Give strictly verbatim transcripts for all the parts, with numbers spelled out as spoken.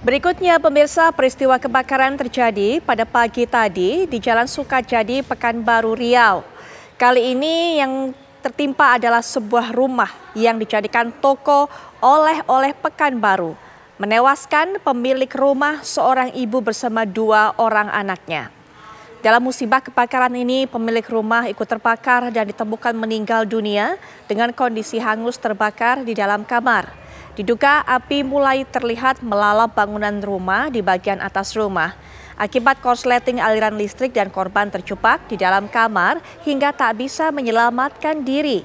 Berikutnya pemirsa, peristiwa kebakaran terjadi pada pagi tadi di Jalan Sukajadi, Pekanbaru, Riau. Kali ini yang tertimpa adalah sebuah rumah yang dijadikan toko oleh-oleh Pekanbaru. Menewaskan pemilik rumah, seorang ibu bersama dua orang anaknya. Dalam musibah kebakaran ini, pemilik rumah ikut terbakar dan ditemukan meninggal dunia dengan kondisi hangus terbakar di dalam kamar. Diduga api mulai terlihat melalap bangunan rumah di bagian atas rumah. Akibat korsleting aliran listrik dan korban terjebak di dalam kamar hingga tak bisa menyelamatkan diri.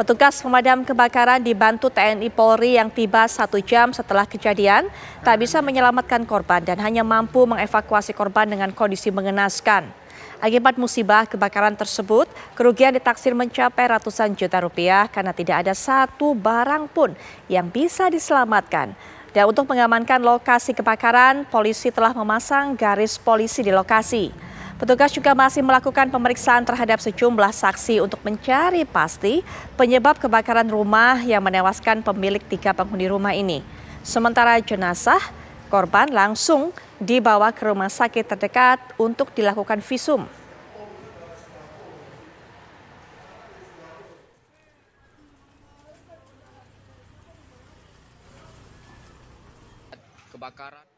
Petugas pemadam kebakaran dibantu T N I Polri yang tiba satu jam setelah kejadian tak bisa menyelamatkan korban dan hanya mampu mengevakuasi korban dengan kondisi mengenaskan. Akibat musibah kebakaran tersebut, kerugian ditaksir mencapai ratusan juta rupiah karena tidak ada satu barang pun yang bisa diselamatkan. Dan untuk mengamankan lokasi kebakaran, polisi telah memasang garis polisi di lokasi. Petugas juga masih melakukan pemeriksaan terhadap sejumlah saksi untuk mencari pasti penyebab kebakaran rumah yang menewaskan pemilik tiga penghuni rumah ini. Sementara jenazah korban langsung dibawa ke rumah sakit terdekat untuk dilakukan visum. Kebakaran.